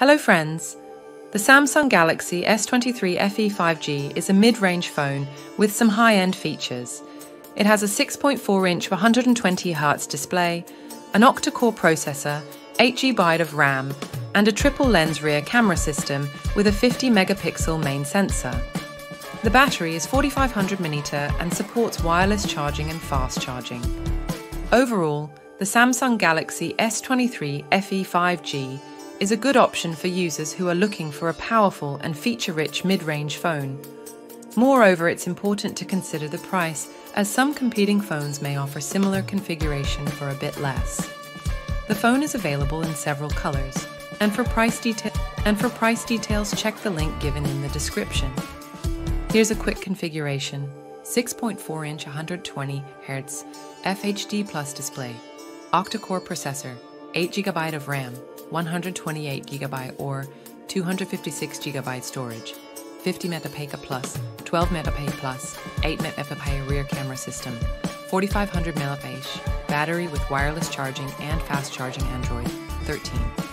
Hello friends! The Samsung Galaxy S23 FE 5G is a mid-range phone with some high-end features. It has a 6.4-inch 120Hz display, an octa-core processor, 8GB of RAM, and a triple-lens rear camera system with a 50-megapixel main sensor. The battery is 4500 mAh and supports wireless charging and fast charging. Overall, the Samsung Galaxy S23 FE 5G is a good option for users who are looking for a powerful and feature-rich mid-range phone. Moreover, it's important to consider the price, as some competing phones may offer similar configuration for a bit less. The phone is available in several colors, and for price details, check the link given in the description. Here's a quick configuration: 6.4-inch 120Hz FHD+ display, octa-core processor, 8GB of RAM, 128GB or 256GB storage, 50 megapixel plus, 12 megapixel plus, 8 megapixel rear camera system, 4500 mAh battery with wireless charging and fast charging Android 13.